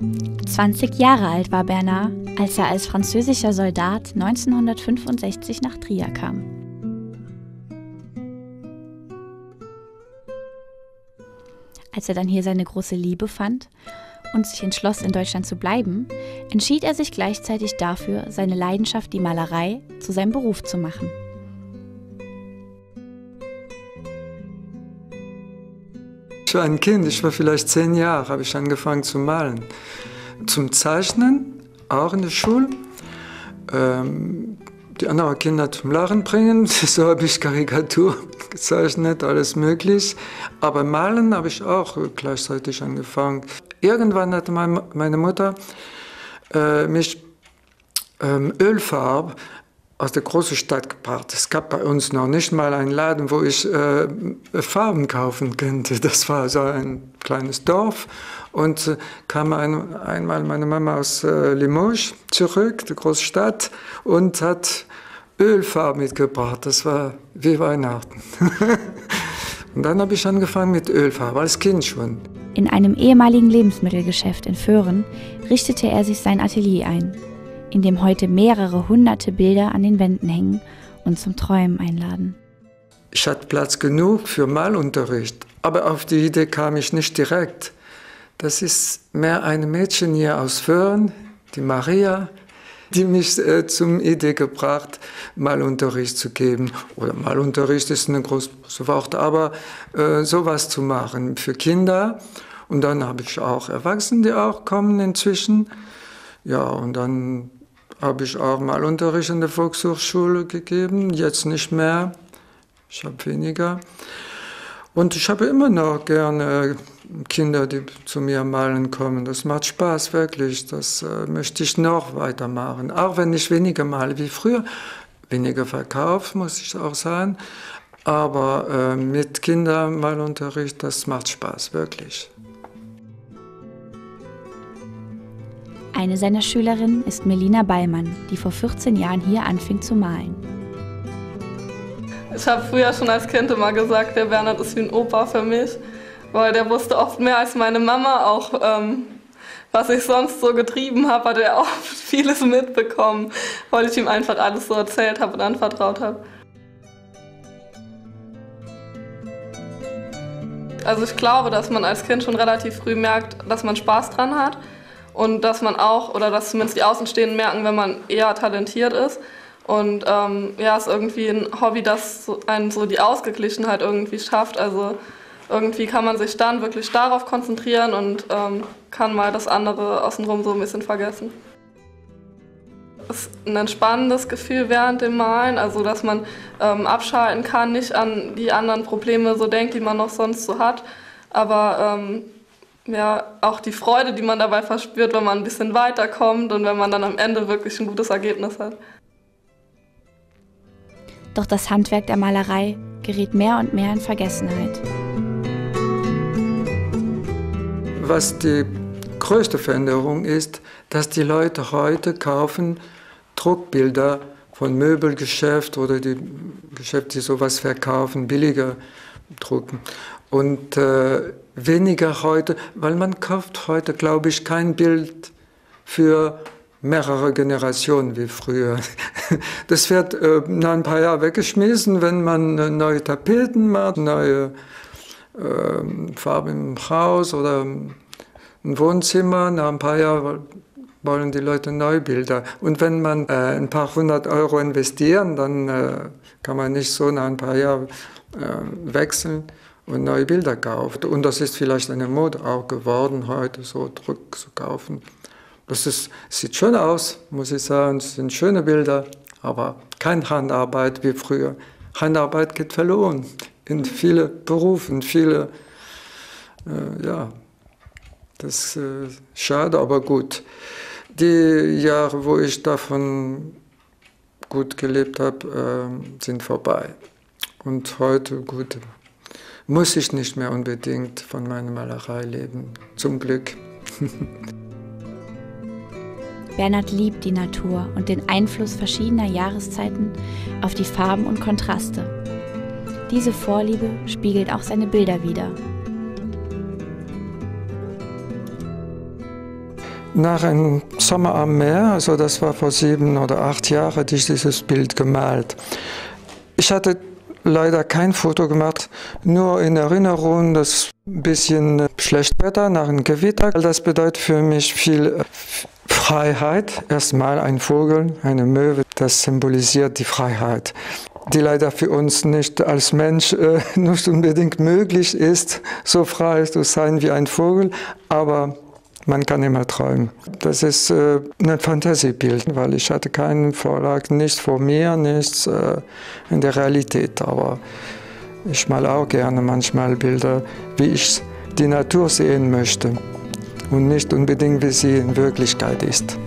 20 Jahre alt war Bernard, als er als französischer Soldat 1965 nach Trier kam. Als er dann hier seine große Liebe fand und sich entschloss, in Deutschland zu bleiben, entschied er sich gleichzeitig dafür, seine Leidenschaft, die Malerei, zu seinem Beruf zu machen. Ich war ein Kind, ich war vielleicht 10 Jahre, habe ich angefangen zu malen. Zum Zeichnen, auch in der Schule. Die anderen Kinder zum Lachen bringen, so habe ich Karikatur gezeichnet, alles möglich. Aber malen habe ich auch gleichzeitig angefangen. Irgendwann hat meine Mutter mich Ölfarbe aus der großen Stadt gebracht. Es gab bei uns noch nicht mal einen Laden, wo ich Farben kaufen könnte. Das war so ein kleines Dorf. Und kam einmal meine Mama aus Limoges zurück, der großen Stadt, und hat Ölfarben mitgebracht. Das war wie Weihnachten. Und dann habe ich angefangen mit Ölfarben, als Kind schon. In einem ehemaligen Lebensmittelgeschäft in Föhren richtete er sich sein Atelier ein, in dem heute mehrere hunderte Bilder an den Wänden hängen und zum Träumen einladen. Ich hatte Platz genug für Malunterricht, aber auf die Idee kam ich nicht direkt. Das ist mehr ein Mädchen hier aus Föhren, die Maria, die mich zum Idee gebracht, Malunterricht zu geben. Oder Malunterricht ist ein großes Wort, aber sowas zu machen für Kinder. Und dann habe ich auch Erwachsene, die auch kommen inzwischen. Ja, und dann habe ich auch mal Unterricht in der Volkshochschule gegeben, jetzt nicht mehr, ich habe weniger. Und ich habe immer noch gerne Kinder, die zu mir malen kommen. Das macht Spaß, wirklich, das möchte ich noch weitermachen. Auch wenn ich weniger male wie früher, weniger verkauft, muss ich auch sagen. Aber mit Kindern Malunterricht, das macht Spaß, wirklich. Eine seiner Schülerinnen ist Melina Ballmann, die vor 14 Jahren hier anfing zu malen. Ich habe früher schon als Kind immer gesagt, der Bernard ist wie ein Opa für mich, weil der wusste oft mehr als meine Mama, auch was ich sonst so getrieben habe, hat er auch vieles mitbekommen, weil ich ihm einfach alles so erzählt habe und anvertraut habe. Also ich glaube, dass man als Kind schon relativ früh merkt, dass man Spaß dran hat. Und dass man auch, oder dass zumindest die Außenstehenden merken, wenn man eher talentiert ist. Und ja, ist irgendwie ein Hobby, das einen so die Ausgeglichenheit irgendwie schafft. Also irgendwie kann man sich dann wirklich darauf konzentrieren und kann mal das andere außenrum so ein bisschen vergessen. Es ist ein entspannendes Gefühl während dem Malen, also dass man abschalten kann, nicht an die anderen Probleme so denkt, die man noch sonst so hat. Aber ja, auch die Freude, die man dabei verspürt, wenn man ein bisschen weiterkommt und wenn man dann am Ende wirklich ein gutes Ergebnis hat. Doch das Handwerk der Malerei gerät mehr und mehr in Vergessenheit. Was die größte Veränderung ist, dass die Leute heute kaufen Druckbilder von Möbelgeschäften oder die Geschäfte, die sowas verkaufen, billiger drucken. Und weniger heute, weil man kauft heute, glaube ich, kein Bild für mehrere Generationen wie früher. Das wird nach ein paar Jahren weggeschmissen, wenn man neue Tapeten macht, neue Farben im Haus oder im Wohnzimmer. Nach ein paar Jahren wollen die Leute neue Bilder. Und wenn man ein paar hundert € investieren, dann kann man nicht so nach ein paar Jahren wechseln und neue Bilder kauft. Und das ist vielleicht eine Mode auch geworden, heute so Druck zu kaufen. Das sieht schön aus, muss ich sagen, es sind schöne Bilder, aber keine Handarbeit wie früher. Handarbeit geht verloren in viele Berufe, in viele, ja, das ist schade, aber gut. Die Jahre, wo ich davon gut gelebt habe, sind vorbei. Und heute, gut, muss ich nicht mehr unbedingt von meiner Malerei leben. Zum Glück. Bernard liebt die Natur und den Einfluss verschiedener Jahreszeiten auf die Farben und Kontraste. Diese Vorliebe spiegelt auch seine Bilder wider. Nach einem Sommer am Meer, also das war vor 7 oder 8 Jahren, hatte ich dieses Bild gemalt. Ich hatte leider kein Foto gemacht, nur in Erinnerung das bisschen schlechtes Wetter nach einem Gewitter. Das bedeutet für mich viel Freiheit. Erstmal ein Vogel, eine Möwe, das symbolisiert die Freiheit, die leider für uns nicht als Mensch nicht unbedingt möglich ist, so frei zu sein wie ein Vogel, aber man kann immer träumen. Das ist ein Fantasiebild, weil ich hatte keinen Vorlag, nichts vor mir, nichts in der Realität. Aber ich male auch gerne manchmal Bilder, wie ich die Natur sehen möchte und nicht unbedingt, wie sie in Wirklichkeit ist.